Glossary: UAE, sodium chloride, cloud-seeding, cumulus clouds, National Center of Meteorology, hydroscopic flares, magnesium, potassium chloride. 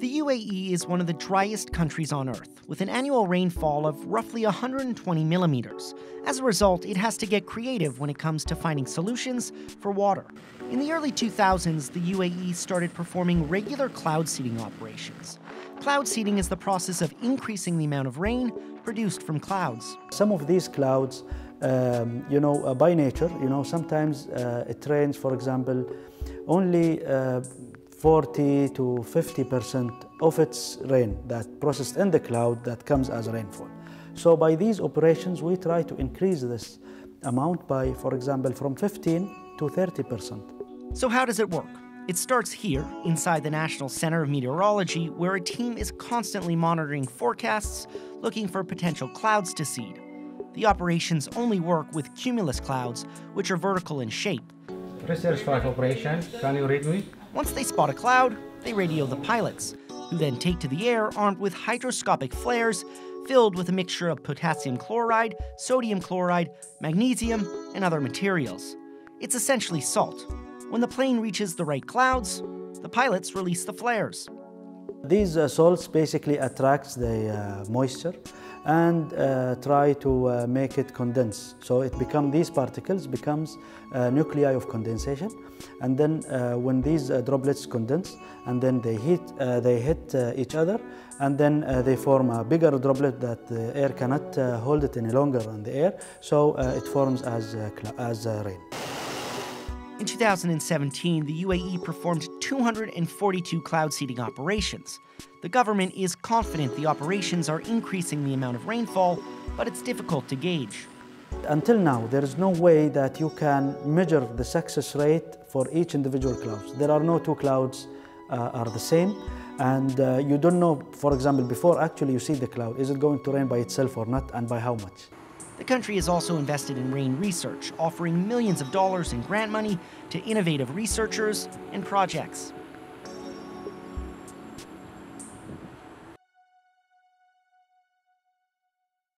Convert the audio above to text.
The UAE is one of the driest countries on Earth, with an annual rainfall of roughly 120 millimeters. As a result, it has to get creative when it comes to finding solutions for water. In the early 2000s, the UAE started performing regular cloud seeding operations. Cloud seeding is the process of increasing the amount of rain produced from clouds. Some of these clouds, by nature, sometimes it rains, for example, only 40 to 50% of its rain that processed in the cloud that comes as rainfall. So by these operations, we try to increase this amount by, for example, from 15 to 30%. So how does it work? It starts here, inside the National Center of Meteorology, where a team is constantly monitoring forecasts, looking for potential clouds to seed. The operations only work with cumulus clouds, which are vertical in shape. Research 5 operation, can you read me? Once they spot a cloud, they radio the pilots, who then take to the air armed with hydroscopic flares filled with a mixture of potassium chloride, sodium chloride, magnesium, and other materials. It's essentially salt. When the plane reaches the right clouds, the pilots release the flares. These salts basically attracts the moisture and try to make it condense. So it becomes, these particles becomes nuclei of condensation. And then when these droplets condense, and then they hit each other, and then they form a bigger droplet that the air cannot hold it any longer in the air. So it forms as rain. In 2017, the UAE performed 242 cloud seeding operations. The government is confident the operations are increasing the amount of rainfall, but it's difficult to gauge. Until now, there is no way that you can measure the success rate for each individual cloud. There are no two clouds are the same, and you don't know, for example, before actually you see the cloud, is it going to rain by itself or not, and by how much? The country is also invested in rain research, offering millions of dollars in grant money to innovative researchers and projects.